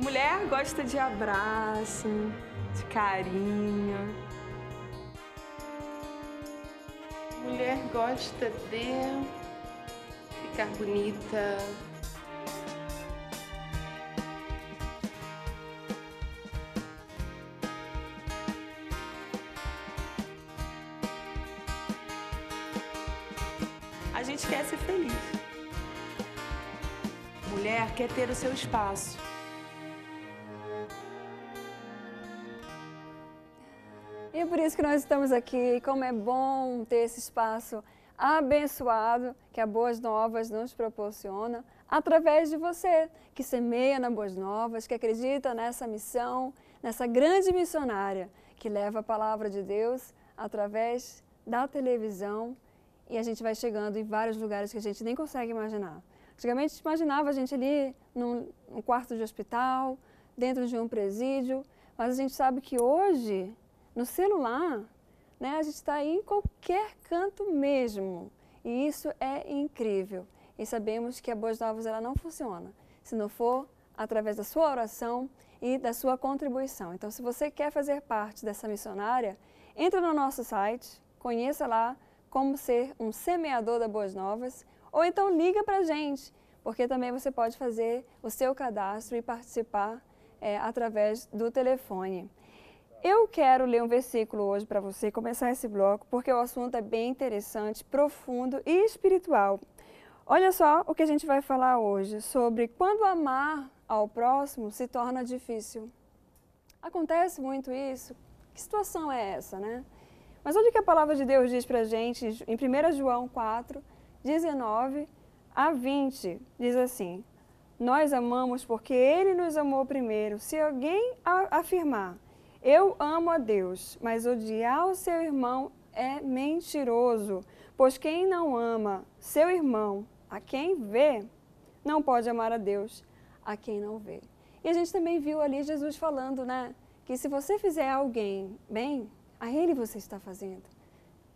Mulher gosta de abraço, de carinho. Mulher gosta de ficar bonita. A gente quer ser feliz. Mulher quer ter o seu espaço. E é por isso que nós estamos aqui, como é bom ter esse espaço abençoado que a Boas Novas nos proporciona, através de você, que semeia na Boas Novas, que acredita nessa missão, nessa grande missionária que leva a palavra de Deus através da televisão, e a gente vai chegando em vários lugares que a gente nem consegue imaginar. Antigamente imaginava a gente ali num quarto de hospital, dentro de um presídio, mas a gente sabe que hoje... No celular, né, a gente está em qualquer canto mesmo, e isso é incrível. E sabemos que a Boas Novas ela não funciona se não for através da sua oração e da sua contribuição. Então, se você quer fazer parte dessa missionária, entra no nosso site, conheça lá como ser um semeador da Boas Novas, ou então liga para a gente, porque também você pode fazer o seu cadastro e participar através do telefone. Eu quero ler um versículo hoje para você começar esse bloco, porque o assunto é bem interessante, profundo e espiritual. Olha só o que a gente vai falar hoje sobre quando amar ao próximo se torna difícil. Acontece muito isso? Que situação é essa, né? Mas olha o que a palavra de Deus diz para a gente em 1 João 4, 19 a 20, diz assim: nós amamos porque Ele nos amou primeiro. Se alguém afirmar: eu amo a Deus, mas odiar o seu irmão é mentiroso, pois quem não ama seu irmão, a quem vê, não pode amar a Deus, a quem não vê. E a gente também viu ali Jesus falando, né, que se você fizer alguém bem, a ele você está fazendo.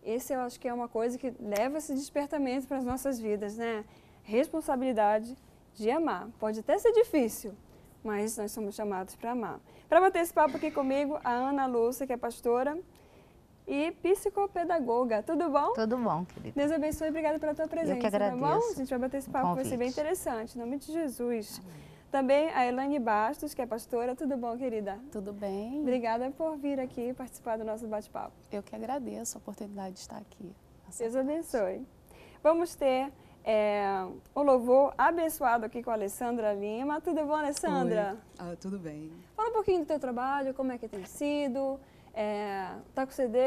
Esse eu acho que é uma coisa que leva esse despertamento para as nossas vidas, né? Responsabilidade de amar. Pode até ser difícil, mas nós somos chamados para amar. Para bater esse papo aqui comigo, a Ana Lúcia, que é pastora e psicopedagoga. Tudo bom? Tudo bom, querida. Deus abençoe, obrigada pela tua presença. Eu que agradeço. Tá bom? A gente vai bater esse papo, vai ser bem interessante, em nome de Jesus. Amém. Também a Elane Bastos, que é pastora. Tudo bom, querida? Tudo bem. Obrigada por vir aqui participar do nosso bate-papo. Eu que agradeço a oportunidade de estar aqui. Deus abençoe. Vamos ter... o louvor abençoado aqui com a Alessandra Lima. Tudo bom, Alessandra? Ah, tudo bem. Fala um pouquinho do teu trabalho, como é que tem sido, tá com CD?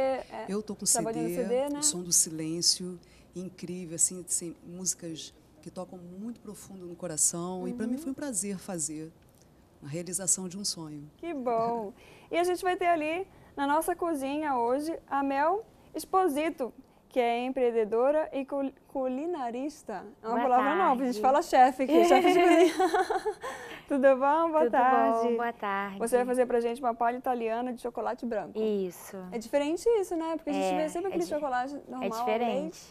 Eu tô com CD, né? O Som do Silêncio, incrível, assim, músicas que tocam muito profundo no coração, e para mim foi um prazer fazer a realização de um sonho. Que bom! E a gente vai ter ali, na nossa cozinha hoje, a Mel Esposito, que é empreendedora e culinarista. É uma palavra nova, a gente fala chefe aqui, chefe de cozinha. Tudo bom? Boa tarde. Tudo bom, boa tarde. Você vai fazer pra gente uma palha italiana de chocolate branco. Isso. É diferente isso, né? Porque a gente vê sempre aquele chocolate normal. É diferente.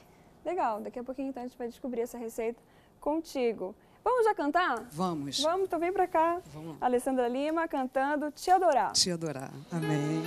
Legal, daqui a pouquinho então a gente vai descobrir essa receita contigo. Vamos já cantar? Vamos. Vamos, então vem pra cá. Vamos. Alessandra Lima cantando Te Adorar. Te Adorar. Amém.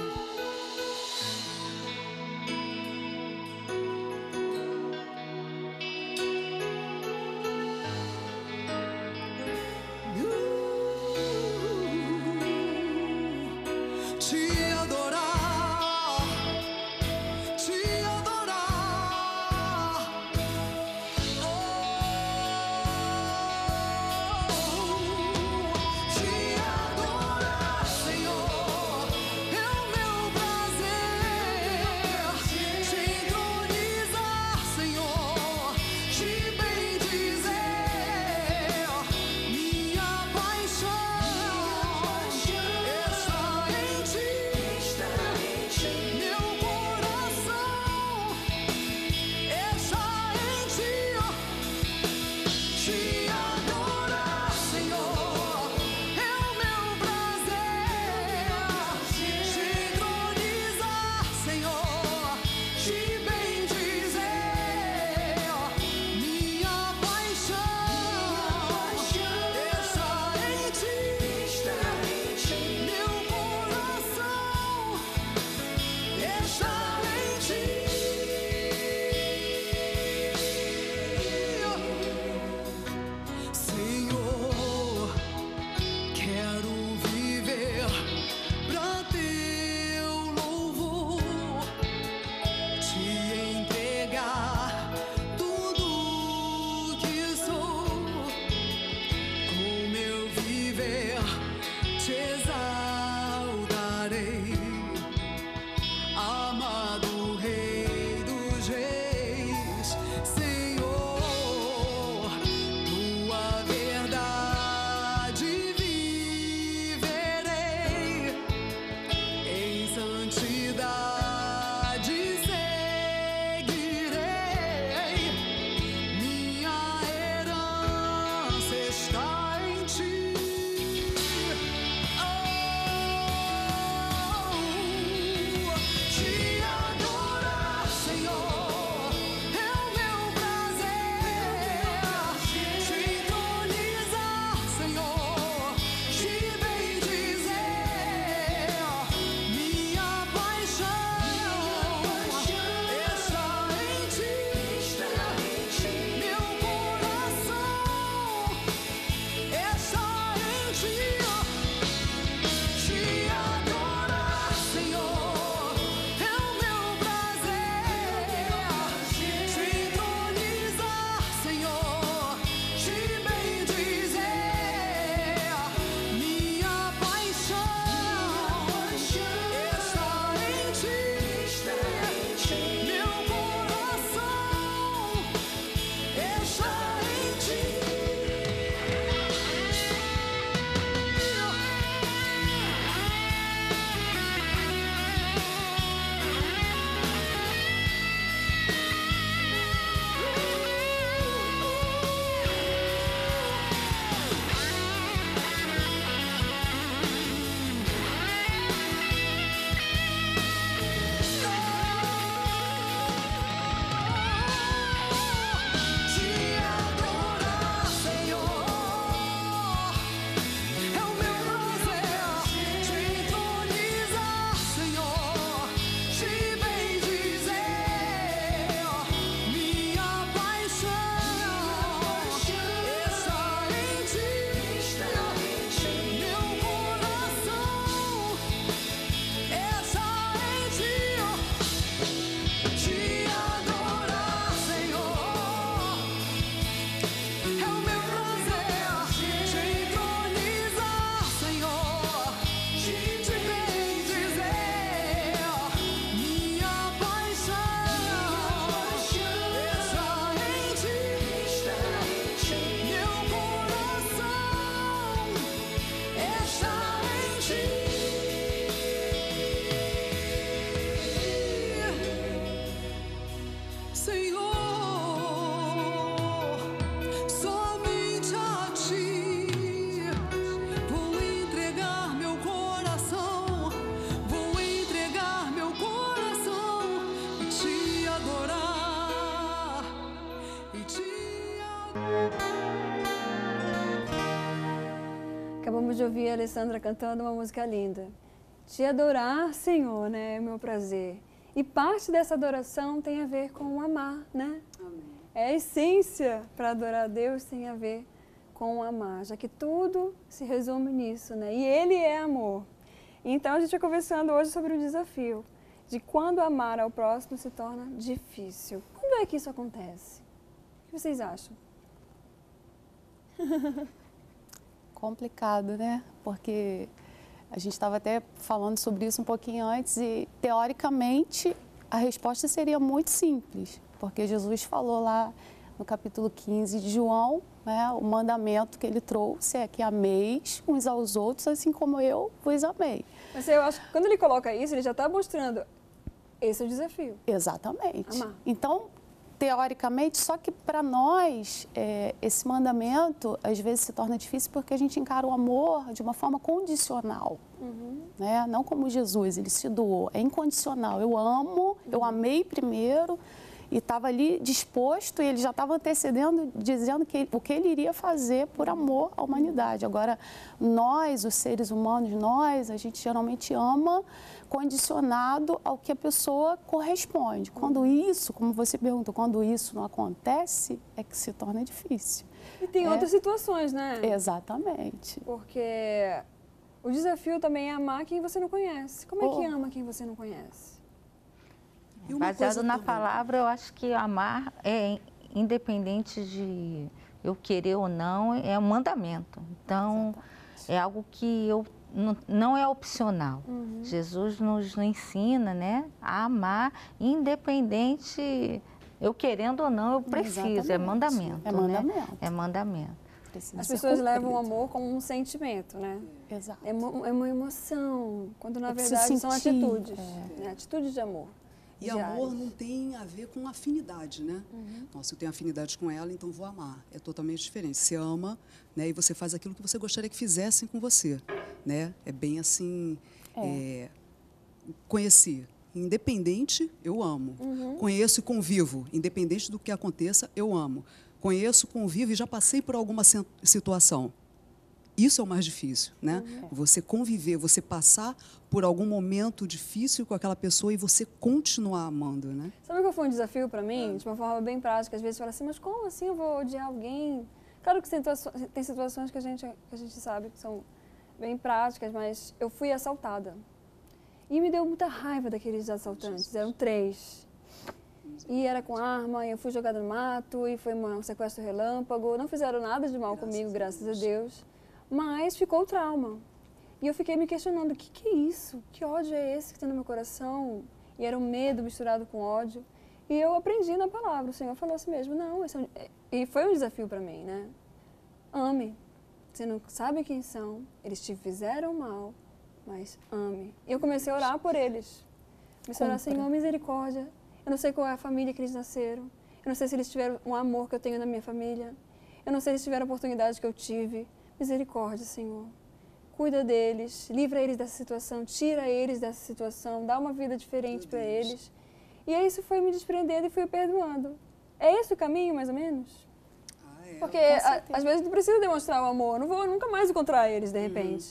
Acabamos de ouvir a Alessandra cantando uma música linda. Te adorar, Senhor, né, é meu prazer. E parte dessa adoração tem a ver com amar, né? Amém. É a essência para adorar a Deus, tem a ver com amar, já que tudo se resume nisso, né? E Ele é amor. Então a gente está conversando hoje sobre o desafio de quando amar ao próximo se torna difícil. Quando é que isso acontece? O que vocês acham? Complicado, né? Porque a gente estava até falando sobre isso um pouquinho antes e, teoricamente, a resposta seria muito simples, porque Jesus falou lá no capítulo 15 de João, né, o mandamento que ele trouxe é que ameis uns aos outros, assim como eu vos amei. Mas eu acho que quando ele coloca isso, ele já está mostrando esse é o desafio. Exatamente. Amar. Então, teoricamente, só que para nós, esse mandamento às vezes se torna difícil porque a gente encara o amor de uma forma condicional, né? Não como Jesus, ele se doou, é incondicional. Eu amo, eu amei primeiro e estava ali disposto e ele já estava antecedendo, dizendo que, o que ele iria fazer por amor à humanidade. Agora, nós, os seres humanos, nós, a gente geralmente ama condicionado ao que a pessoa corresponde. Quando isso, como você perguntou, quando isso não acontece, é que se torna difícil. E tem outras situações, né? Exatamente. Porque o desafio também é amar quem você não conhece. Como é que ama quem você não conhece? Baseado na palavra, eu acho que amar é independente de eu querer ou não, é um mandamento. Então, é algo que eu não é opcional. Jesus nos ensina, né, a amar independente, eu querendo ou não, eu preciso. Exatamente. É mandamento. É mandamento. Né? É mandamento. As pessoas levam o amor como um sentimento, né? Exato. É uma emoção, quando na verdade são atitudes. Né? Atitudes de amor. E amor não tem a ver com afinidade, né? Nossa, eu tenho afinidade com ela, então vou amar. É totalmente diferente. Você ama, né? E você faz aquilo que você gostaria que fizessem com você, né? É bem assim, conhecer. Independente, eu amo. Conheço e convivo. Independente do que aconteça, eu amo. Conheço, convivo e já passei por alguma situação. Isso é o mais difícil, né? Você conviver, você passar por algum momento difícil com aquela pessoa e você continuar amando, né? Sabe qual foi um desafio para mim? De uma forma bem prática, às vezes fala assim, mas como assim eu vou odiar alguém? Claro que tem situações que a gente sabe que são bem práticas, mas eu fui assaltada. E me deu muita raiva daqueles assaltantes, eram 3. E era com arma, eu fui jogada no mato, e foi um sequestro relâmpago. Não fizeram nada de mal comigo, graças a Deus. Mas ficou o trauma. E eu fiquei me questionando, o que é isso? Que ódio é esse que tem no meu coração? E era um medo misturado com ódio. E eu aprendi na palavra, o Senhor falou assim mesmo, não, esse é um... E foi um desafio para mim, né? Ame. Você não sabe quem são, eles te fizeram mal, mas ame. E eu comecei a orar por eles. Comecei a orar, Senhor, misericórdia. Eu não sei qual é a família que eles nasceram. Eu não sei se eles tiveram um amor que eu tenho na minha família. Eu não sei se eles tiveram a oportunidade que eu tive. Misericórdia, Senhor. Cuida deles, livra eles dessa situação, tira eles dessa situação, dá uma vida diferente para eles. E aí isso foi me desprendendo e fui perdoando. É esse o caminho, mais ou menos? Porque às vezes não precisa demonstrar o amor, não vou nunca mais encontrar eles, de repente.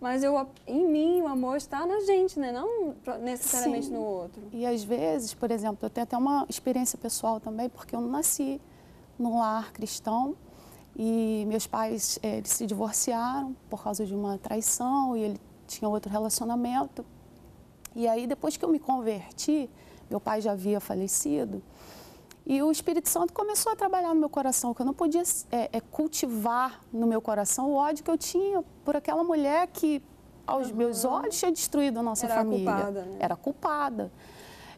Mas em mim, o amor está na gente, né? Não necessariamente no outro. E às vezes, por exemplo, eu tenho até uma experiência pessoal também, porque eu nasci num lar cristão, e meus pais, eles se divorciaram por causa de uma traição e ele tinha outro relacionamento. E aí, depois que eu me converti, meu pai já havia falecido, e o Espírito Santo começou a trabalhar no meu coração, que eu não podia cultivar no meu coração o ódio que eu tinha por aquela mulher que, aos meus olhos, tinha destruído a nossa família. Era culpada, né? Era culpada.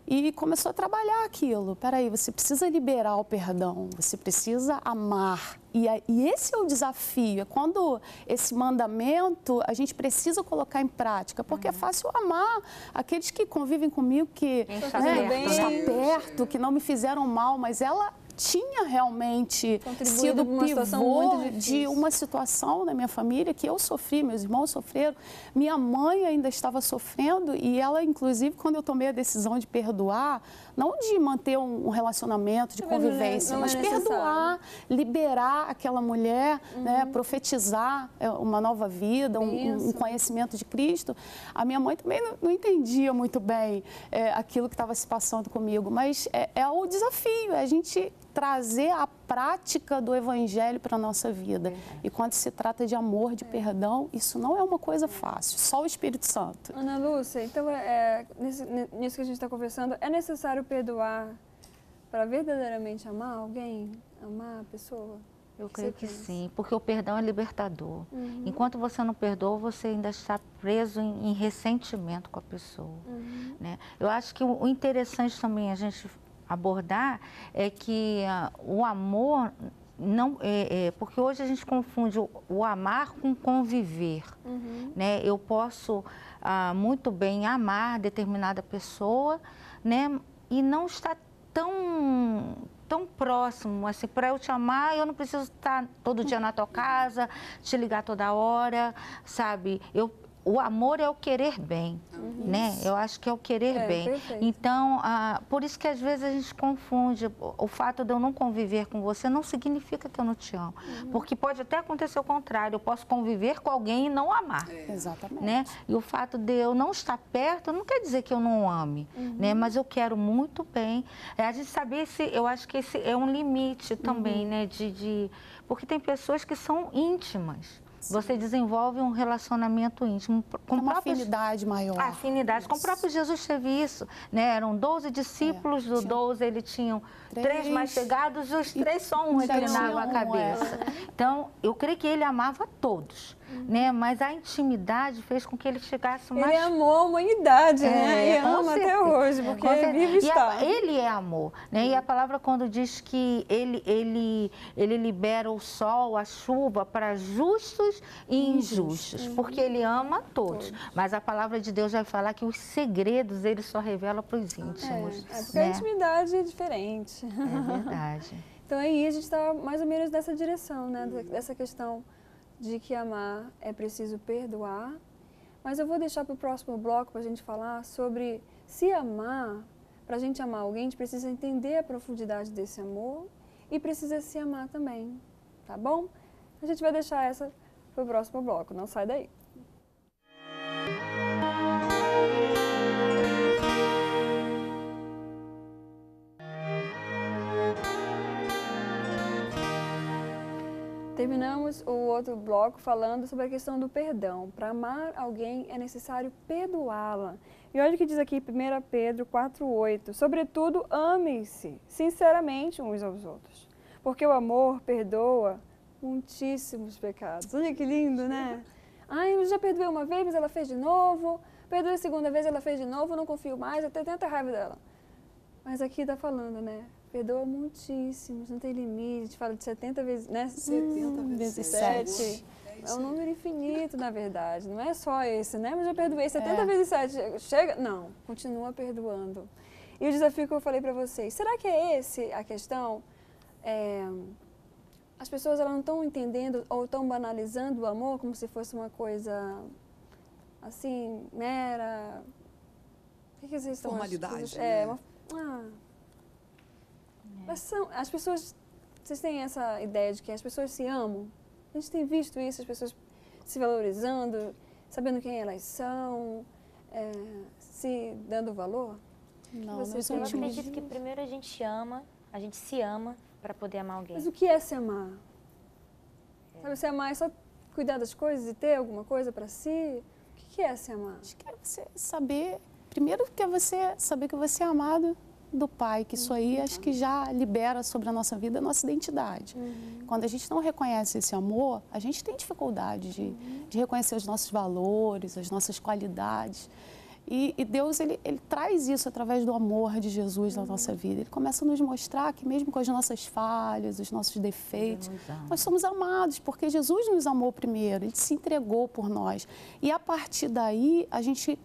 E começou a trabalhar aquilo. Peraí, você precisa liberar o perdão, você precisa amar. E esse é o desafio, é quando esse mandamento a gente precisa colocar em prática, porque é fácil amar aqueles que convivem comigo, que está perto, que não me fizeram mal, mas ela tinha realmente sido pivô de uma situação na minha família que eu sofri, meus irmãos sofreram, minha mãe ainda estava sofrendo e ela, inclusive, quando eu tomei a decisão de perdoar, não de manter um relacionamento de convivência, mas perdoar, liberar aquela mulher, né, profetizar uma nova vida, um conhecimento de Cristo, a minha mãe também não entendia muito bem aquilo que estava se passando comigo, mas é o desafio, é a gente trazer a prática do evangelho para a nossa vida. E quando se trata de amor, de perdão, isso não é uma coisa fácil, só o Espírito Santo. Ana Lúcia, então, nisso que a gente está conversando, é necessário perdoar para verdadeiramente amar alguém, amar a pessoa? Eu creio que sim, porque o perdão é libertador. Enquanto você não perdoa, você ainda está preso em ressentimento com a pessoa. Né? Eu acho que o interessante também a gente abordar é que o amor não porque hoje a gente confunde o amar com conviver, né? Eu posso muito bem amar determinada pessoa, né? E não estar tão próximo, assim, para eu te amar, eu não preciso estar todo dia na tua casa, te ligar toda hora, sabe? O amor é o querer bem, né? Eu acho que é o querer bem. Perfeito. Então, por isso que às vezes a gente confunde. O fato de eu não conviver com você não significa que eu não te amo. Porque pode até acontecer o contrário. Eu posso conviver com alguém e não amar. Exatamente. Né? E o fato de eu não estar perto não quer dizer que eu não ame, né? Mas eu quero muito bem. A gente saber se... Eu acho que esse é um limite também, né? Porque tem pessoas que são íntimas. Você desenvolve um relacionamento íntimo. Uma afinidade maior. Afinidade. Com o próprio Jesus teve isso. Né? Eram 12 discípulos, do 12 ele tinha três mais chegados e os três só reclinavam a cabeça. Então, eu creio que ele amava todos. Né? Mas a intimidade fez com que ele chegasse mais... Ele amou a humanidade, né? E ama até hoje, porque ele vive está. Ele é amor, né? E a palavra quando diz que ele libera o sol, a chuva para justos e injustos, porque ele ama a todos. Mas a palavra de Deus vai falar que os segredos ele só revela para os íntimos. Porque a intimidade é diferente. É verdade. Então aí a gente está mais ou menos nessa direção, né? Dessa questão de que amar é preciso perdoar, mas eu vou deixar para o próximo bloco para a gente falar sobre se amar. Para a gente amar alguém, a gente precisa entender a profundidade desse amor e precisa se amar também, tá bom? A gente vai deixar essa para o próximo bloco, não sai daí. Terminamos o outro bloco falando sobre a questão do perdão. Para amar alguém é necessário perdoá-la. E olha o que diz aqui 1 Pedro 4,8. Sobretudo, amem-se sinceramente uns aos outros, porque o amor perdoa muitíssimos pecados. Olha que lindo, né? Ai, eu já perdoei uma vez, mas ela fez de novo. Perdoei a segunda vez, ela fez de novo, não confio mais, até tanta raiva dela. Mas aqui está falando, né? Perdoa muitíssimos, não tem limite. A gente fala de 70 vezes, né? 70 vezes 7. É um número infinito, na verdade. Não é só esse, né? Mas já perdoei 70 vezes 7. Chega? Não, continua perdoando. E o desafio que eu falei para vocês, será que é esse a questão? As pessoas elas não estão entendendo ou estão banalizando o amor como se fosse uma coisa, assim, mera... O que vocês estão... Formalidade. Né? As pessoas, vocês têm essa ideia de que as pessoas se amam? A gente tem visto isso, as pessoas se valorizando, sabendo quem elas são, se dando valor? Não, eu acredito que primeiro a gente se ama para poder amar alguém. Mas o que é se amar? Sabe, se amar é só cuidar das coisas e ter alguma coisa para si? O que é se amar? Acho que é você saber, primeiro que é você saber que você é amado do Pai, que isso aí acho que já libera sobre a nossa vida a nossa identidade. Quando a gente não reconhece esse amor, a gente tem dificuldade de reconhecer os nossos valores, as nossas qualidades. E Deus, ele traz isso através do amor de Jesus na nossa vida. Ele começa a nos mostrar que mesmo com as nossas falhas, os nossos defeitos, nós somos amados, porque Jesus nos amou primeiro, ele se entregou por nós. E a partir daí, a gente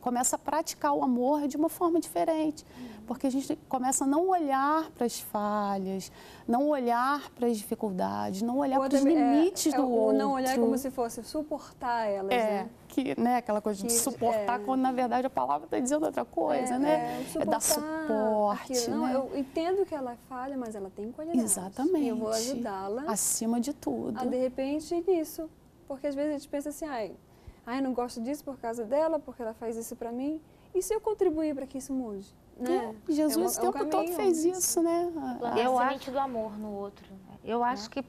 começa a praticar o amor de uma forma diferente. porque a gente começa a não olhar para as falhas, não olhar para as dificuldades, não olhar para os limites do outro. Não olhar como se fosse suportar elas, né? Que, né, aquela coisa de suportar, quando na verdade a palavra está dizendo outra coisa, né? É dar suporte, aquilo, né? Não, eu entendo que ela falha, mas ela tem qualidade. Exatamente. E eu vou ajudá-la. Acima de tudo. A, de repente, nisso. Porque às vezes a gente pensa assim, ai, não gosto disso por causa dela, porque ela faz isso para mim. E se eu contribuir para que isso mude? Né? Jesus o tempo todo fez isso, né? Eu acho do amor no outro. Eu acho que,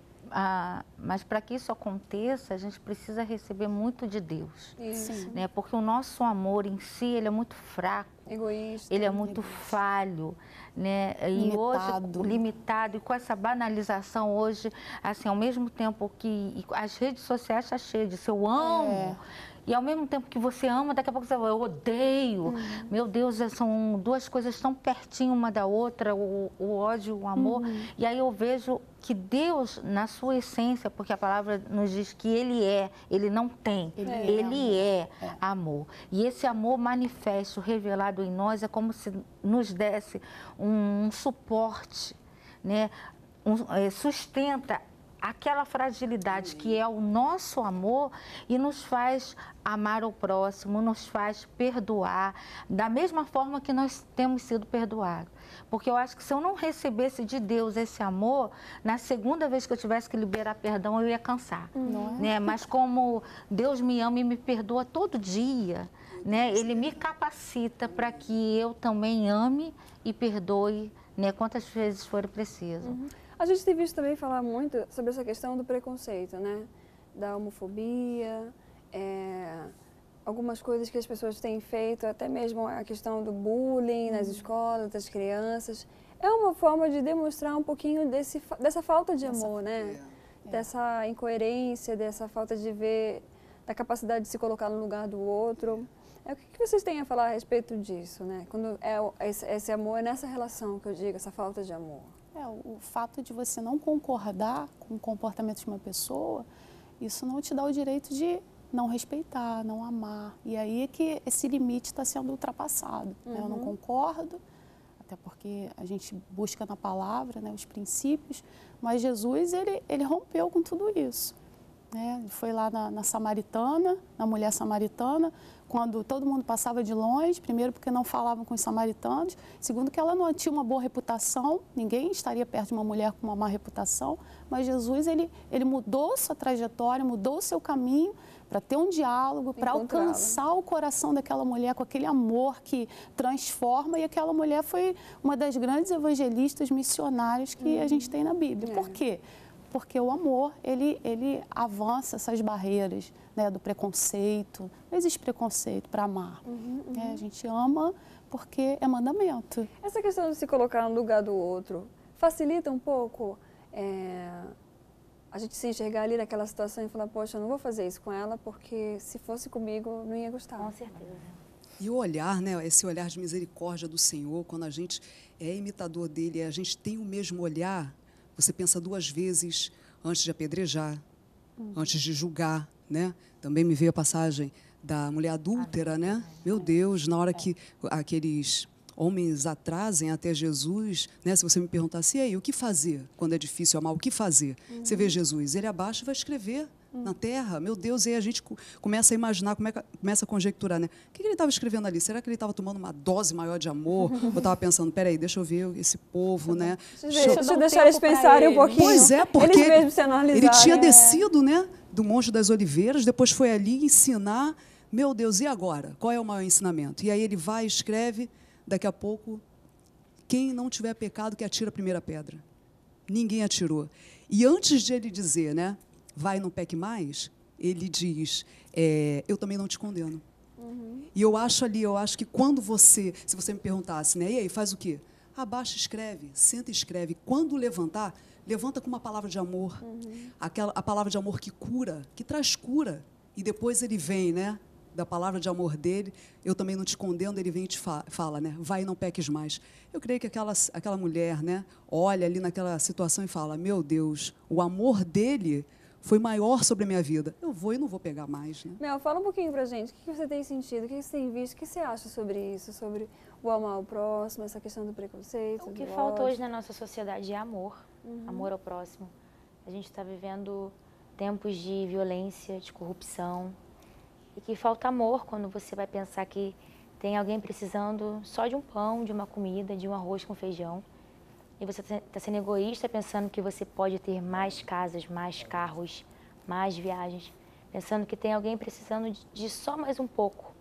mas para que isso aconteça, a gente precisa receber muito de Deus. Isso. Né? Porque o nosso amor em si, ele é muito fraco. Egoísta. Ele é muito falho, né? E hoje, limitado. E com essa banalização hoje, assim, ao mesmo tempo que as redes sociais estão cheias disso, eu amo... E ao mesmo tempo que você ama, daqui a pouco você fala, eu odeio. Meu Deus, são duas coisas tão pertinho uma da outra, o ódio, o amor. E aí eu vejo que Deus, na sua essência, porque a palavra nos diz que Ele é, Ele não tem, Ele é amor. E esse amor manifesto, revelado em nós, é como se nos desse um suporte, né? Sustenta aquela fragilidade que é o nosso amor e nos faz amar o próximo, nos faz perdoar, da mesma forma que nós temos sido perdoados. Porque eu acho que se eu não recebesse de Deus esse amor, na segunda vez que eu tivesse que liberar perdão, eu ia cansar. Né? Mas como Deus me ama e me perdoa todo dia, né? Ele me capacita para que eu também ame e perdoe, né? Quantas vezes for preciso. A gente tem visto também falar muito sobre essa questão do preconceito, né? Da homofobia, algumas coisas que as pessoas têm feito, até mesmo a questão do bullying nas escolas, das crianças. É uma forma de demonstrar um pouquinho dessa falta de amor, né? Dessa incoerência, dessa falta de ver, da capacidade de se colocar no lugar do outro. O que vocês têm a falar a respeito disso, né? Quando esse amor, é nessa relação que eu digo, essa falta de amor. O fato de você não concordar com o comportamento de uma pessoa, isso não te dá o direito de não respeitar, não amar. E aí é que esse limite está sendo ultrapassado. Né? Eu não concordo, até porque a gente busca na palavra, né, os princípios, mas Jesus, ele rompeu com tudo isso. Né? Ele foi lá na mulher samaritana, quando todo mundo passava de longe, primeiro porque não falavam com os samaritanos, segundo que ela não tinha uma boa reputação, ninguém estaria perto de uma mulher com uma má reputação, mas Jesus, ele mudou sua trajetória, mudou seu caminho para ter um diálogo, para alcançar o coração daquela mulher com aquele amor que transforma, e aquela mulher foi uma das grandes evangelistas missionárias que a gente tem na Bíblia. Por quê? Porque o amor, ele avança essas barreiras, né, do preconceito. Não existe preconceito para amar. A gente ama porque é mandamento. Essa questão de se colocar no lugar do outro facilita um pouco a gente se enxergar ali naquela situação e falar, poxa, eu não vou fazer isso com ela porque se fosse comigo não ia gostar. Com certeza. E o olhar, né, esse olhar de misericórdia do Senhor, quando a gente é imitador dele, a gente tem o mesmo olhar. Você pensa duas vezes antes de apedrejar, antes de julgar, né? Também me veio a passagem da mulher adúltera, né? Meu Deus, na hora que aqueles homens atrasem até Jesus, né? Se você me perguntasse, e aí, o que fazer quando é difícil amar? O que fazer? Você vê Jesus, ele abaixa e vai escrever na terra. Meu Deus, e aí a gente começa a imaginar, começa a conjecturar, né? O que ele estava escrevendo ali? Será que ele estava tomando uma dose maior de amor? Ou estava pensando, peraí, deixa eu ver esse povo, né? Deixa eu deixar eles pensarem um pouquinho. Pois é, porque ele tinha descido, né, do Monte das Oliveiras, depois foi ali ensinar. Meu Deus, e agora? Qual é o maior ensinamento? E aí ele vai, escreve, daqui a pouco, quem não tiver pecado que atira a primeira pedra. Ninguém atirou. E antes de ele dizer, né, vai, não peque mais, ele diz, eu também não te condeno. E eu acho que quando você, se você me perguntasse, né, e aí, faz o quê? Abaixa, escreve, senta e escreve. Quando levantar, levanta com uma palavra de amor. A palavra de amor que cura, que traz cura. E depois ele vem, né, da palavra de amor dele, eu também não te condeno, ele vem e te fala, né, vai, não peques mais. Eu creio que aquela mulher, né, olha ali naquela situação e fala, meu Deus, o amor dele foi maior sobre a minha vida. Eu vou e não vou pegar mais, né? Mel, fala um pouquinho pra gente. O que você tem sentido? O que você tem visto? O que você acha sobre isso? Sobre o amar ao próximo, essa questão do preconceito? O que falta hoje na nossa sociedade é amor. Amor ao próximo. A gente está vivendo tempos de violência, de corrupção. E que falta amor quando você vai pensar que tem alguém precisando só de um pão, de uma comida, de um arroz com feijão. E você está sendo egoísta pensando que você pode ter mais casas, mais carros, mais viagens. Pensando que tem alguém precisando de só mais um pouco.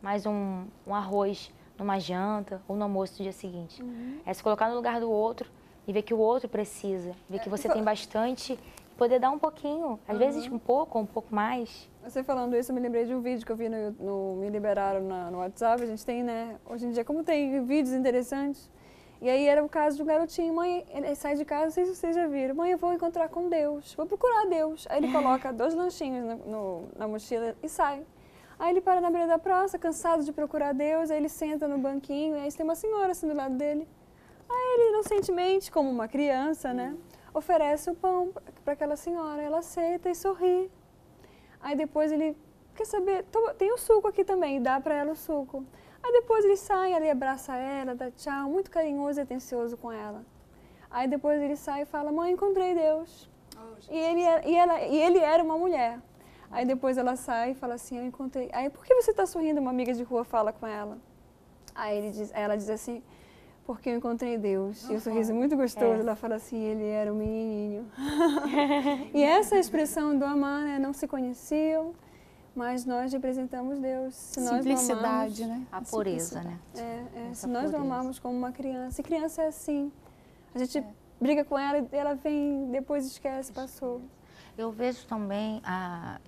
Mais um arroz numa janta ou no almoço do dia seguinte. É se colocar no lugar do outro e ver que o outro precisa. Ver que você tem bastante e poder dar um pouquinho. Às vezes um pouco, um pouco mais. Você falando isso, eu me lembrei de um vídeo que eu vi no Me Liberaram no WhatsApp. A gente tem, né? Hoje em dia, como tem vídeos interessantes. E aí era o caso de um garotinho, mãe, ele sai de casa, não sei se vocês já viram, mãe, eu vou encontrar com Deus, vou procurar Deus. Aí ele coloca 2 lanchinhos na mochila e sai. Aí ele para na beira da praça, cansado de procurar Deus, aí ele senta no banquinho, e aí tem uma senhora assim do lado dele. Aí ele inocentemente, como uma criança, né, oferece o pão para aquela senhora, ela aceita e sorri. Aí depois ele, quer saber, tem o suco aqui também, dá para ela o suco. Aí depois ele sai, ele abraça ela, dá tchau, muito carinhoso e atencioso com ela. Aí depois ele sai e fala, mãe, encontrei Deus. Oh, e ele era uma mulher. Aí depois ela sai e fala assim, eu encontrei. Aí, por que você está sorrindo? Uma amiga de rua fala com ela. Aí ela diz assim, porque eu encontrei Deus. E um sorriso muito gostoso, ela fala assim, ele era um menininho. E essa expressão do amar, né, não se conheciam. Mas nós representamos Deus. Se simplicidade, nós amamos, né? A pureza, né? Se nós pureza. Amamos como uma criança. E criança é assim. A gente briga com ela e ela vem, depois esquece, passou. Eu vejo também, a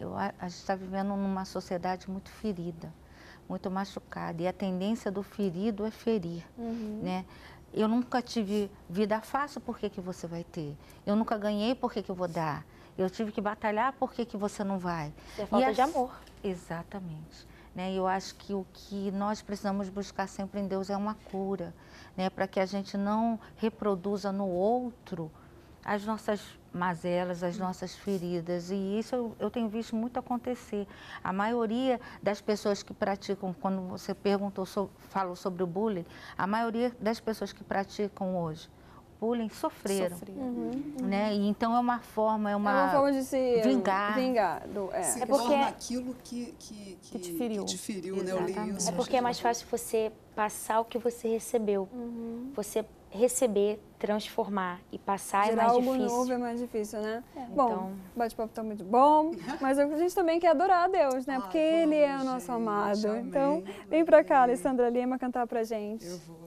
gente está vivendo numa sociedade muito ferida, muito machucada. E a tendência do ferido é ferir, né? Eu nunca tive vida fácil, por que que você vai ter? Eu nunca ganhei, por que que eu vou dar? Eu tive que batalhar, por que que você não vai? É falta de amor. Exatamente. Né? Eu acho que o que nós precisamos buscar sempre em Deus é uma cura, né? Para que a gente não reproduza no outro as nossas mazelas, as nossas feridas. E isso eu tenho visto muito acontecer. A maioria das pessoas que praticam, quando você perguntou, falou sobre o bullying, a maioria das pessoas que praticam hoje bullying sofreram. Né? E então é uma forma de se vingar. Se torna aquilo que te feriu. Né? Eu li isso, porque é mais fácil você passar o que você recebeu. Você receber, transformar e passar é mais difícil. Gerar algo novo é mais difícil, né? Bom, então, bate-papo tá muito bom, mas a gente também quer adorar a Deus, né? Porque Ele é o nosso amado. Amei, então, vem pra cá, Alessandra Lima, cantar pra gente. Eu vou.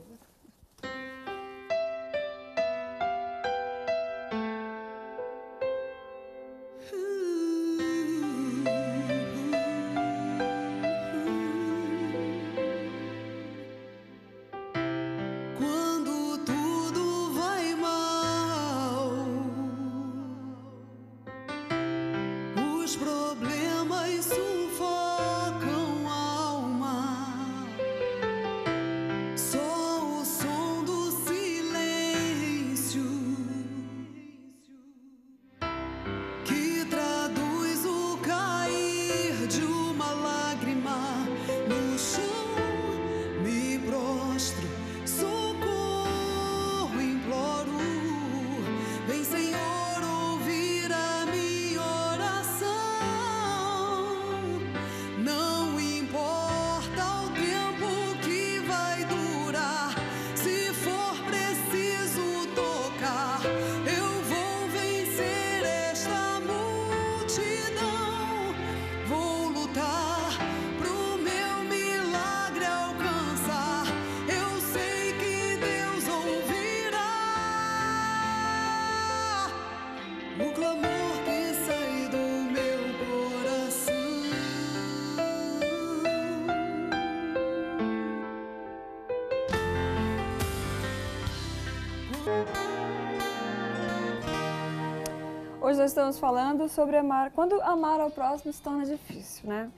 Hoje nós estamos falando sobre amar, quando amar ao próximo se torna difícil, né?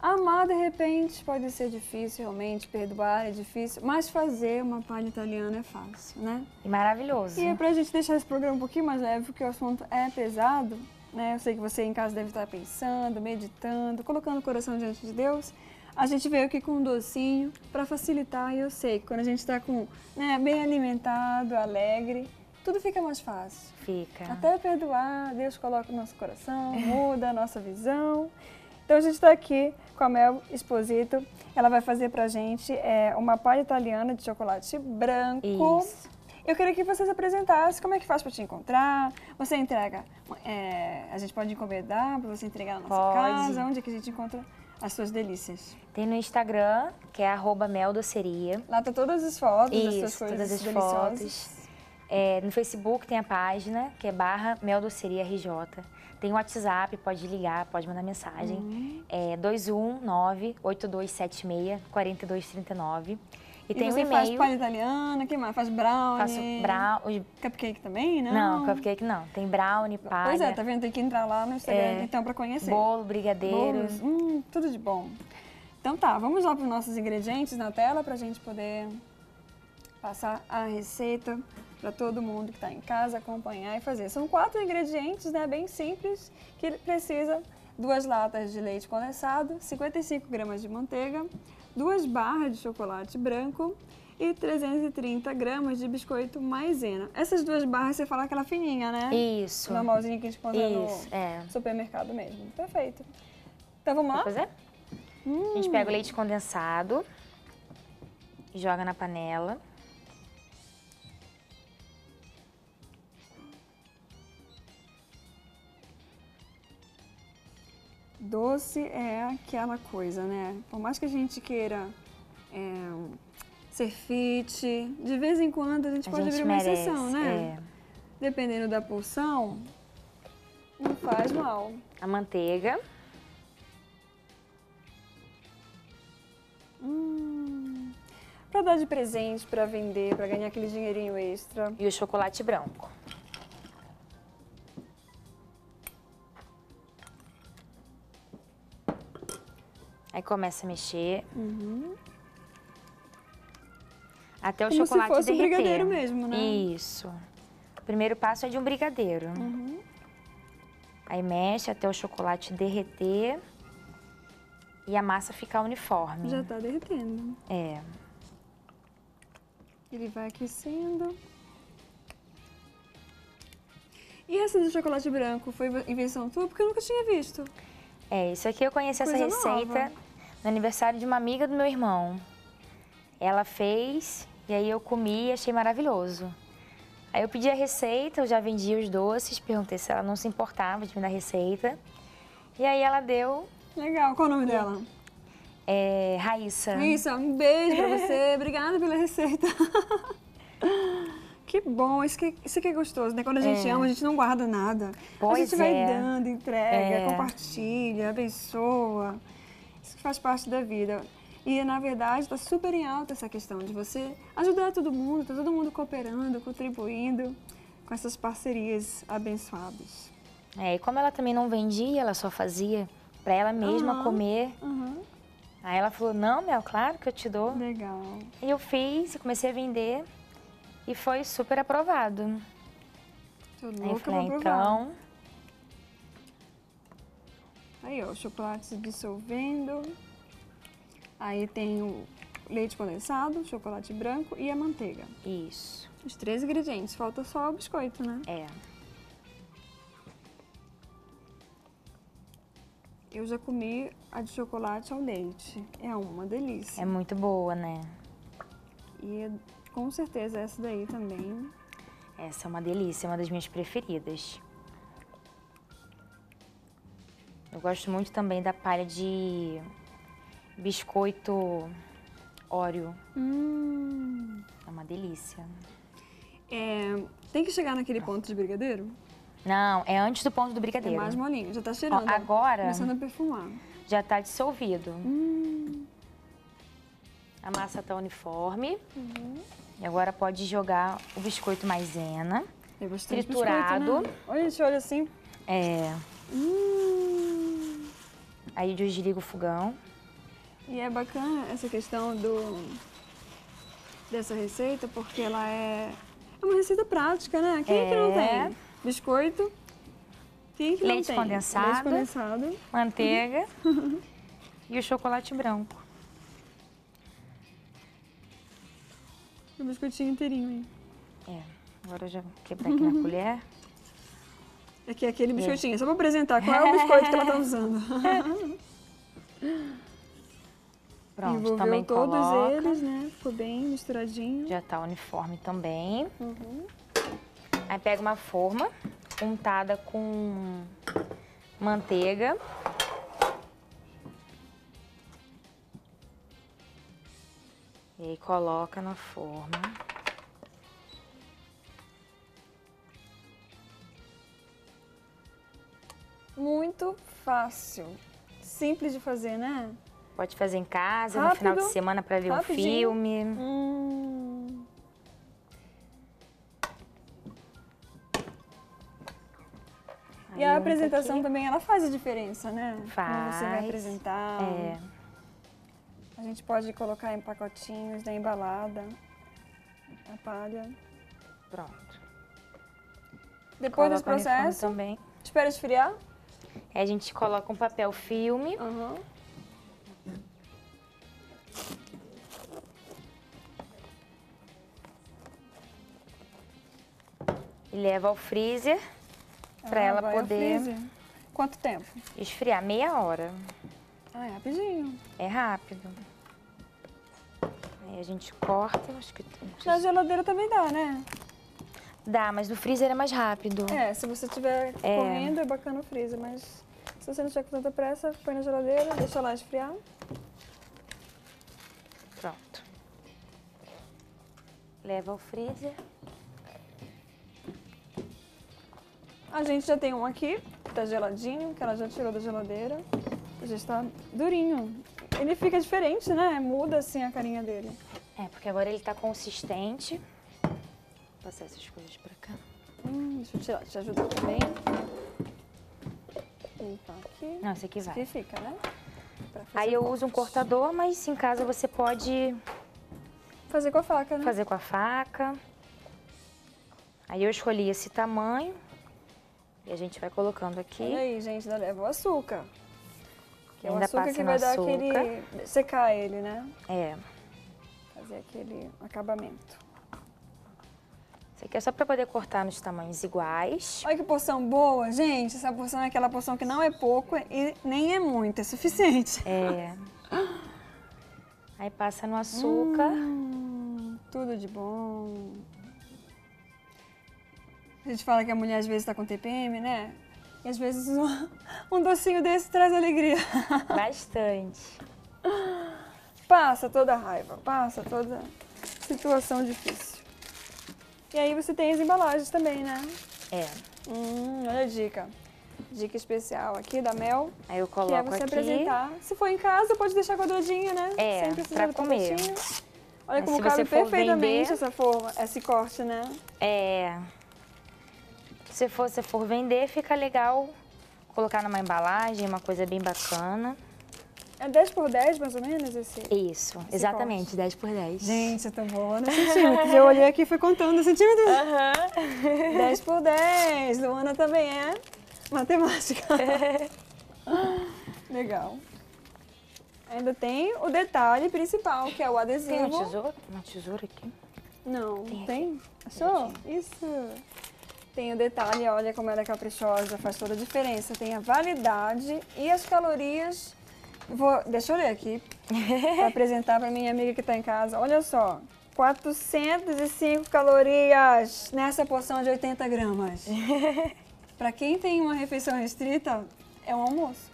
Amar, de repente, pode ser difícil, realmente, perdoar é difícil, mas fazer uma palha italiana é fácil, né? E maravilhoso. E pra gente deixar esse programa um pouquinho mais leve, porque o assunto é pesado, né? Eu sei que você em casa deve estar pensando, meditando, colocando o coração diante de Deus. A gente veio aqui com um docinho para facilitar, e eu sei que quando a gente está com, né, bem alimentado, alegre, tudo fica mais fácil. Fica. Até perdoar, Deus coloca o nosso coração, muda a nossa visão. Então a gente está aqui com a Mel Esposito. Ela vai fazer para a gente uma palha italiana de chocolate branco. Isso. Eu queria que vocês apresentassem como é que faz para te encontrar. Você entrega, a gente pode encomendar para você entregar na nossa casa. Onde é que a gente encontra as suas delícias? Tem no Instagram, que é @meldoceria. Lá tá todas as fotos. Isso, das suas coisas deliciosas. Fotos. No Facebook tem a página, que é /meldoceria RJ. Tem o WhatsApp, pode ligar, pode mandar mensagem. É 219-8276-4239. E tem o e-mail. Faz palha italiana, que mais? Faz brownie? Faço brownie. Cupcake também, não? Não, cupcake não. Tem brownie, palha. Pois é, tá vendo? Tem que entrar lá no Instagram, então, pra conhecer. Bolo, brigadeiro. Tudo de bom. Então tá, vamos lá pros nossos ingredientes na tela pra gente poder passar a receita para todo mundo que está em casa acompanhar e fazer. São 4 ingredientes, né, bem simples, que precisa: 2 latas de leite condensado, 55 gramas de manteiga, 2 barras de chocolate branco e 330 gramas de biscoito maisena. Essas 2 barras você fala aquela fininha, né? Isso. Normalzinha que a gente compra no supermercado mesmo. Perfeito. Então vamos lá? Pois é. A gente pega o leite condensado e joga na panela. Doce é aquela coisa, né? Por mais que a gente queira ser fit, de vez em quando a gente pode abrir uma exceção, né? Dependendo da porção, não faz mal. A manteiga. Pra dar de presente, pra vender, pra ganhar aquele dinheirinho extra. E o chocolate branco. Aí começa a mexer, até o chocolate derreter. Como se fosse um brigadeiro mesmo, né? Isso. O primeiro passo é de um brigadeiro. Aí mexe até o chocolate derreter e a massa ficar uniforme. Já tá derretendo. É. Ele vai aquecendo. E essa do chocolate branco foi invenção tua? Porque eu nunca tinha visto. Isso aqui eu conheci essa receita no aniversário de uma amiga do meu irmão. Ela fez, e aí eu comi e achei maravilhoso. Aí eu pedi a receita, eu já vendia os doces, perguntei se ela não se importava de me dar a receita. E aí ela deu... Legal, qual o nome dela? Raíssa. Raíssa, um beijo pra você, obrigada pela receita. Que bom, isso aqui é gostoso, né? Quando a gente ama, a gente não guarda nada. Pois a gente vai dando, entrega, compartilha, abençoa. Isso faz parte da vida. E, na verdade, tá super em alta essa questão de você ajudar todo mundo, tá todo mundo cooperando, contribuindo com essas parcerias abençoadas. E como ela também não vendia, ela só fazia pra ela mesma comer. Aí ela falou, não, Mel, claro que eu te dou. Legal. E eu fiz e comecei a vender. E foi super aprovado. Tô louca, eu falei, então... Aí, ó, o chocolate se dissolvendo. Aí tem o leite condensado, chocolate branco e a manteiga. Isso. Os 3 ingredientes. Falta só o biscoito, né? Eu já comi a de chocolate ao leite. É uma delícia. É muito boa, né? E... com certeza, essa daí também. Essa é uma delícia, é uma das minhas preferidas. Eu gosto muito também da palha de biscoito Oreo. É uma delícia. Tem que chegar naquele ponto de brigadeiro? Não, é antes do ponto do brigadeiro. É mais molinho, já tá cheirando. Ó, agora... começando a perfumar. Já tá dissolvido. A massa tá uniforme. E agora pode jogar o biscoito maisena, triturado. Biscoito, né? Olha, gente, olha assim. Aí desliga o fogão. E é bacana essa questão dessa receita, porque ela é uma receita prática, né? Quem é que não tem? Biscoito, Quem que leite não tem? Condensado, leite condensado, manteiga e o chocolate branco. O biscoitinho inteirinho, hein? É, agora eu já vou quebrar aqui na colher. Aqui, aquele biscoitinho, só pra apresentar qual é o biscoito que ela tá usando. Pronto, envolveu também todos eles, né? Ficou bem misturadinho. Já tá uniforme também. Uhum. Aí pega uma forma untada com manteiga. E aí coloca na forma. Muito fácil. Simples de fazer, né? Pode fazer em casa, rápido, no final de semana pra ver rapidinho. Um filme. E a apresentação também, ela faz a diferença, né? Faz. Como você vai apresentar. É. A gente pode colocar em pacotinhos, na embalada, na palha. Pronto. Depois desse processo, também. Espera esfriar. Aí a gente coloca um papel filme. Uhum. E leva ao freezer. Pra ela poder... Quanto tempo? Esfriar, meia hora. Ah, é rapidinho. É rápido. Aí a gente corta, acho que... Na geladeira também dá, né? Dá, mas no freezer é mais rápido. É, se você estiver correndo, é bacana o freezer, mas se você não tiver com tanta pressa, põe na geladeira, deixa lá esfriar. Pronto. Leva ao freezer. A gente já tem um aqui, tá geladinho, que ela já tirou da geladeira. Já está durinho. Ele fica diferente, né? Muda, assim, a carinha dele. É, porque agora ele tá consistente. Vou passar essas coisas pra cá. Deixa eu tirar, te ajuda também. Tá aqui. Não, esse aqui vai. Esse aqui fica, né? Aí eu uso um cortador, mas em casa você pode... Fazer com a faca, né? Fazer com a faca. Aí eu escolhi esse tamanho. E a gente vai colocando aqui. Olha aí, gente, leva o açúcar. Que é o açúcar que vai dar aquele... Secar ele, né? É. Fazer aquele acabamento. Isso aqui é só pra poder cortar nos tamanhos iguais. Olha que porção boa, gente. Essa porção é aquela porção que não é pouco e nem é muito, é suficiente. É. Aí passa no açúcar. Tudo de bom. A gente fala que a mulher às vezes tá com TPM, né? E às vezes um docinho desse traz alegria. Bastante. Passa toda a raiva, passa toda situação difícil. E aí você tem as embalagens também, né? É. Olha a dica. Dica especial aqui da Mel. Aí eu coloco aqui. Que é você apresentar. Se for em casa, pode deixar quadradinha, né? É, sempre pra comer. Olha como cabe perfeitamente essa forma, esse corte, né? É... Se você for vender, fica legal colocar numa embalagem, uma coisa bem bacana. É 10x10, mais ou menos, esse? Isso, esse exatamente, corte. 10x10. Gente, eu tô boa no centímetros. Eu olhei aqui e fui contando centímetros. Uhum. 10x10, Luana também é matemática. Legal. Ainda tem o detalhe principal, que é o adesivo. Tem uma tesoura? Uma tesoura aqui? Não, tem? Achou? Isso. Tem o detalhe, olha como ela é caprichosa, faz toda a diferença. Tem a validade e as calorias. Deixa eu ler aqui, para apresentar para minha amiga que está em casa. Olha só, 405 calorias nessa porção de 80 gramas. Para quem tem uma refeição restrita, é um almoço.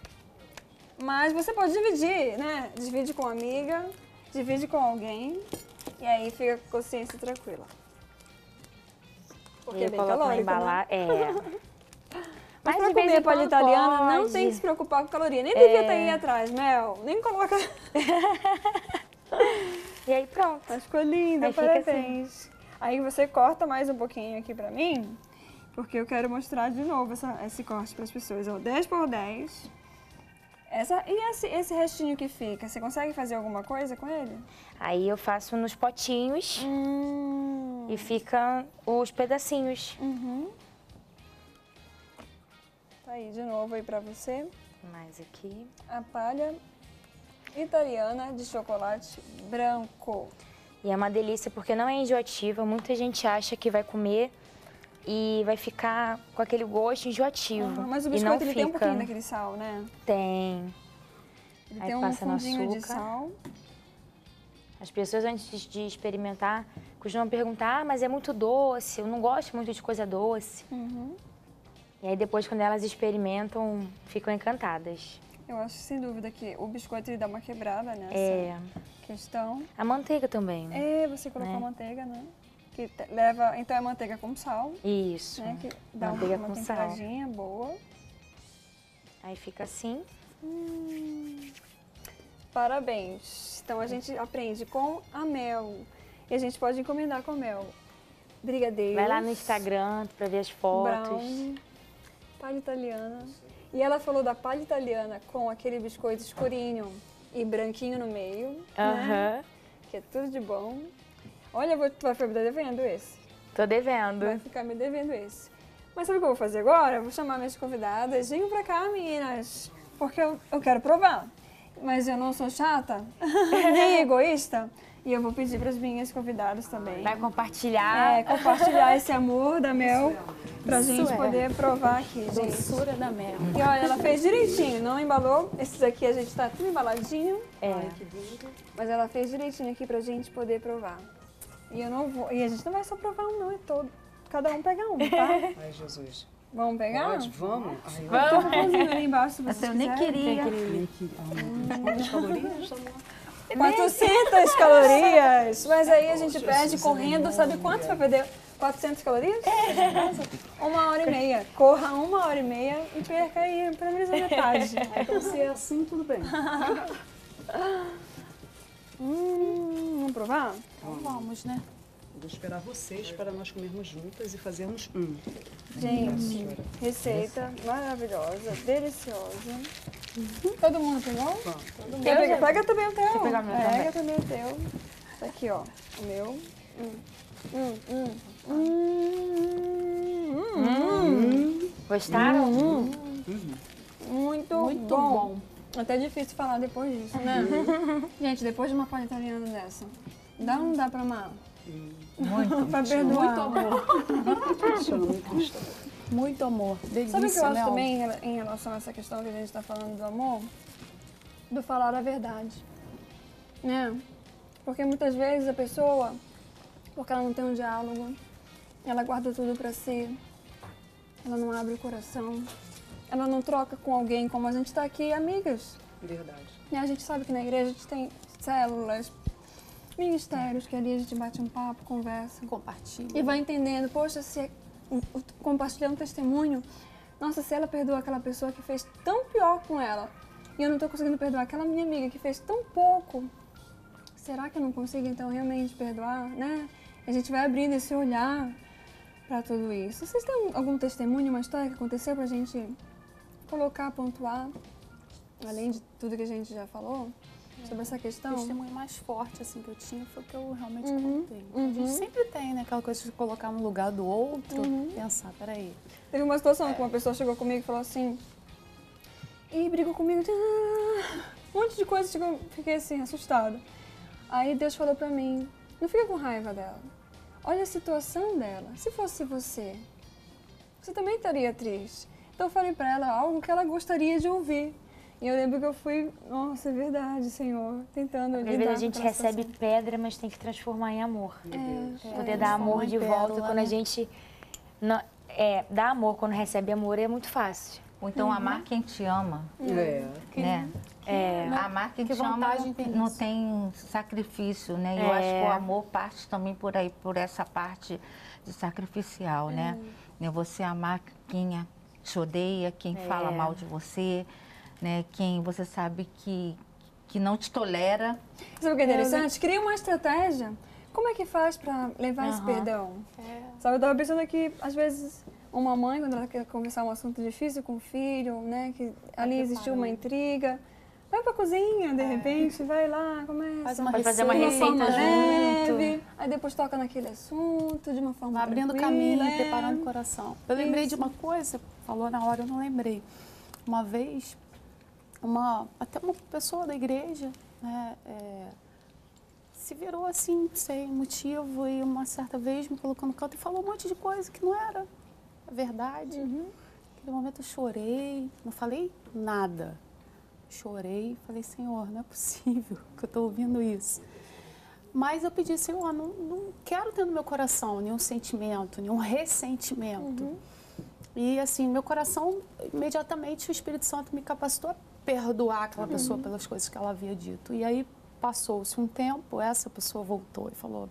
Mas você pode dividir, né? Divide com amiga, divide com alguém, e aí fica com a consciência tranquila. Porque é bem calórico, né? É. Mas pra comer palha italiana, não tem que se preocupar com caloria. Nem devia estar aí atrás, Mel. Nem coloca... E aí pronto. Mas ficou linda, aí parabéns. Assim. Aí você corta mais um pouquinho aqui pra mim, porque eu quero mostrar de novo esse corte pras pessoas. Ó, 10x10. E esse restinho que fica, você consegue fazer alguma coisa com ele? Aí eu faço nos potinhos. E ficam os pedacinhos. Tá Aí, de novo aí pra você. Mais aqui. A palha italiana de chocolate branco. E é uma delícia porque não é enjoativa. Muita gente acha que vai comer e vai ficar com aquele gosto enjoativo. Ah, mas o biscoito ele tem um pouquinho daquele sal, né? Tem. Ele aí tem um fundinho de sal. As pessoas, antes de experimentar, costumam perguntar, ah, mas é muito doce, eu não gosto muito de coisa doce. Uhum. E aí depois, quando elas experimentam, ficam encantadas. Eu acho, sem dúvida, que o biscoito ele dá uma quebrada nessa questão. A manteiga também, né? É, você colocou a manteiga, né? Que leva, então é manteiga com sal. Isso, né? Que dá manteiga uma temperadinha boa. Aí fica assim. Parabéns! Então a gente aprende com a Mel. E a gente pode encomendar com a Mel. Brigadeiros. Vai lá no Instagram pra ver as fotos. Brown, palha italiana. E ela falou da palha italiana com aquele biscoito escurinho e branquinho no meio. Né? Que é tudo de bom. Olha, tu vai ficar me devendo esse. Tô devendo. Vai ficar me devendo esse. Mas sabe o que eu vou fazer agora? Eu vou chamar minhas convidadas. Venham pra cá, meninas. Porque eu quero provar. Mas eu não sou chata, nem egoísta. E eu vou pedir para as minhas convidadas também. Vai compartilhar. É, compartilhar esse amor da Mel para a gente poder provar aqui, gente. Doçura da Mel. E olha, ela fez direitinho, não embalou. Esses aqui a gente está tudo embaladinho. É. Olha que lindo. Mas ela fez direitinho aqui para a gente poder provar. E eu não vou... E a gente não vai só provar um, não. É todo... Cada um pega um, tá? Ai, Jesus. Vamos pegar? Pode, vamos. Ai, vamos. Tem um pãozinho ali embaixo, se você quiser. Eu nem queria. Quantas calorias? 400 calorias. Mas aí a gente perde correndo. Sabe quanto vai perder? 400 calorias? É. 1h30. Corra 1h30 e perca aí pelo menos a metade. Então, se é assim, tudo bem. Vamos provar? Então vamos, né? Vou esperar vocês para nós comermos juntas e fazermos um. Gente, receita maravilhosa, deliciosa. Todo mundo pegou? Todo mundo. Pega também o teu. Pega também o teu. Isso aqui, ó. O meu. Gostaram? Muito, muito bom. Até difícil falar depois disso, né? Gente, depois de uma palha italiana dessa, dá ou não dá para amar? Muito, pra perdoar. Muito amor. Muito amor. Delícia. Sabe o que eu acho também em relação a essa questão que a gente está falando do amor? Do falar a verdade. Né? Porque muitas vezes a pessoa, porque ela não tem um diálogo, ela guarda tudo pra si, ela não abre o coração, ela não troca com alguém como a gente está aqui, amigas. Verdade. E a gente sabe que na igreja a gente tem células, ministérios, que ali a gente bate um papo, conversa, compartilha. E vai entendendo, poxa, se compartilhando um testemunho, nossa, se ela perdoa aquela pessoa que fez tão pior com ela, e eu não tô conseguindo perdoar aquela minha amiga que fez tão pouco, será que eu não consigo então realmente perdoar, né? A gente vai abrindo esse olhar para tudo isso. Vocês têm algum testemunho, uma história que aconteceu pra gente colocar, pontuar, além de tudo que a gente já falou? Sobre essa questão? O testemunho mais forte assim, que eu tinha foi o que eu realmente contei. A gente sempre tem, né, aquela coisa de colocar um lugar do outro, pensar, peraí. Teve uma situação que uma pessoa chegou comigo e falou assim, e brigou comigo, um monte de coisa, eu fiquei assim, assustada. Aí Deus falou pra mim, não fica com raiva dela, olha a situação dela, se fosse você, você também estaria triste. Então eu falei pra ela algo que ela gostaria de ouvir. E eu lembro que eu fui, nossa, é verdade, Senhor, tentando lidar. Às vezes a gente recebe pedra, mas tem que transformar em amor. Poder dar amor de volta. Quando a gente dá amor, quando recebe amor, é muito fácil. Ou então amar quem te ama. Amar quem te ama não tem sacrifício, né? Eu acho que o amor parte também por aí, por essa parte de sacrificial, né? Você amar quem te odeia, quem fala mal de você. Né, quem você sabe que não te tolera. Sabe o que é interessante? Cria uma estratégia. Como é que faz para levar esse perdão? Sabe, eu estava pensando que, às vezes, uma mãe, quando ela quer conversar um assunto difícil com o filho, né, que ali existiu uma intriga, Vai pra cozinha, de repente, vai lá, começa. Faz uma receita leve, aí depois toca naquele assunto, de uma forma abrindo caminho, preparando o coração. Eu lembrei de uma coisa, falou na hora, eu não lembrei. Uma vez, até uma pessoa da igreja, né, se virou assim, sem motivo, e uma certa vez me colocou no canto e falou um monte de coisa que não era verdade. Naquele momento eu chorei, não falei nada. Chorei, falei, Senhor, não é possível que eu estou ouvindo isso. Mas eu pedi, Senhor, não quero ter no meu coração nenhum sentimento, nenhum ressentimento. E assim, meu coração, imediatamente o Espírito Santo me capacitou a perdoar aquela pessoa pelas coisas que ela havia dito. E aí passou-se um tempo, essa pessoa voltou e falou,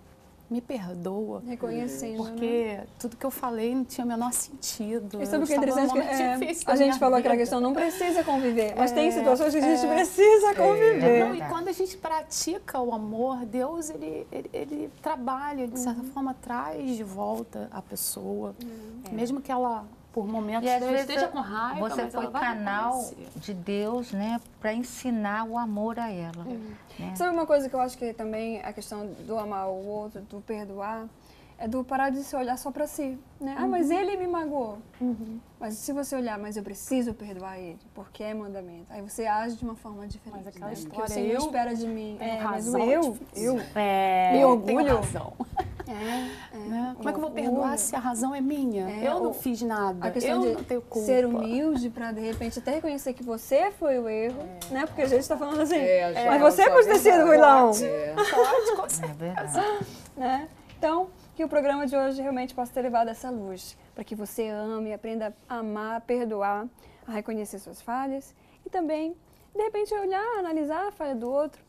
me perdoa. Reconhecendo, porque tudo que eu falei não tinha o menor sentido. Isso é porque a gente falou aquela questão, não precisa conviver, mas tem situações que a gente precisa conviver. Não, e quando a gente pratica o amor, Deus, ele trabalha, de certa forma, traz de volta a pessoa, mesmo que ela, por momentos, esteja com raiva. Você foi canal de Deus, né, para ensinar o amor a ela. Né? Sabe uma coisa que eu acho que também a questão do amar o outro, do perdoar, é do parar de se olhar só para si. Né? Ah, mas ele me magoou. Mas se você olhar, mas eu preciso perdoar ele, porque é mandamento. Aí você age de uma forma diferente. Mas aquela história, o Senhor espera de mim. Meu orgulho. Né? Como é que eu vou perdoar se a razão é minha? Eu não fiz nada, eu não tenho culpa. Ser humilde para, de repente, até reconhecer que você foi o erro, né? Porque a gente está falando assim, mas você pode ter sido o vilão. Pode, com certeza. Né? Então, que o programa de hoje realmente possa ter levado essa luz, para que você ame, aprenda a amar, a perdoar, a reconhecer suas falhas e também, de repente, olhar, analisar a falha do outro,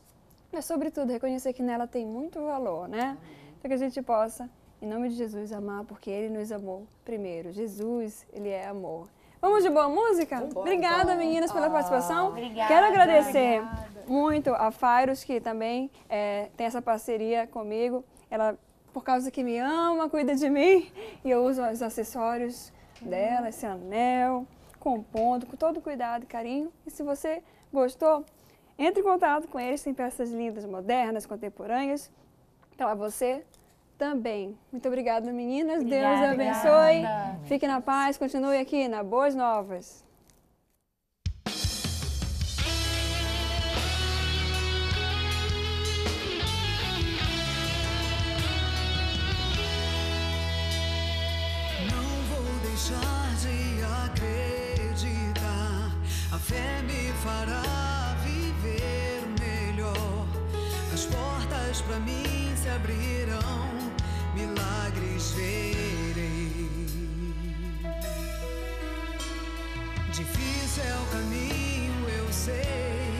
mas, sobretudo, reconhecer que nela tem muito valor, né? Para que a gente possa, em nome de Jesus, amar, porque Ele nos amou primeiro. Jesus, Ele é amor. Vamos de boa música? Obrigada, meninas, pela participação. Obrigada, quero agradecer muito a Fairos, que também tem essa parceria comigo. Ela, por causa que me ama, cuida de mim. E eu uso os acessórios dela, esse anel, com ponto, com todo cuidado e carinho. E se você gostou, entre em contato com eles. Tem peças lindas, modernas, contemporâneas. Para você também. Muito obrigada, meninas. Obrigada, Deus abençoe. Obrigada. Fique na paz. Continue aqui na Boas Novas. Não vou deixar de acreditar. A fé me fará viver melhor. As portas para mim se abrirão, milagres verei. Difícil é o caminho, eu sei,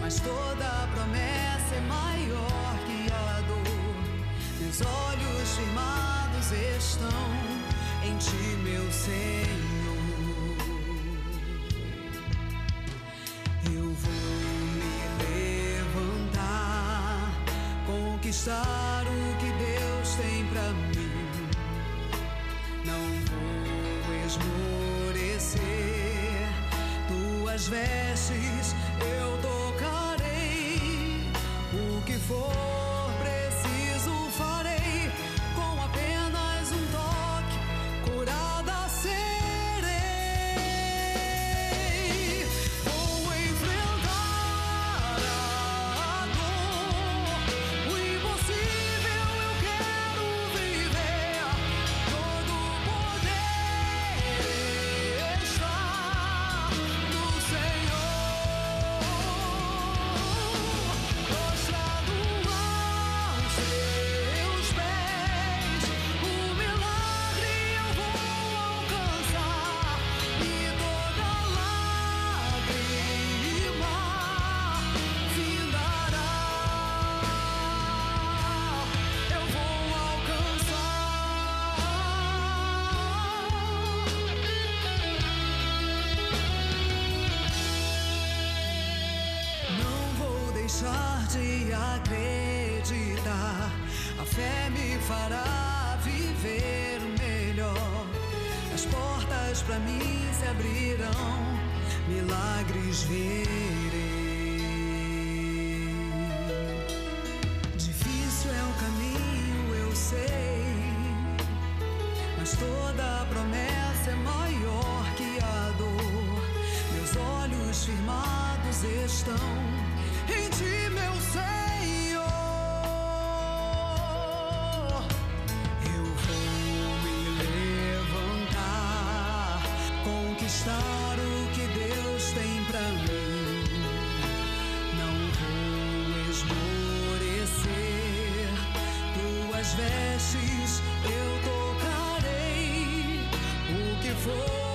mas toda promessa é maior que a dor. Meus olhos firmados estão em Ti, meu Senhor. Eu vou conquistar o que Deus tem pra mim. Não vou esmorecer. Tuas vestes eu tocarei. O que for preciso farei. Com apenas um toque, curada serei. Vou enfrentar a dor. Para mim se abrirão, milagres virão. mas toda promessa é maior que a dor. Meus olhos firmados estão em ti, meu Senhor. Eu vou me levantar, conquistar o que Deus tem pra mim. Não vou esmorecer, tuas vestes eu tocarei. O que for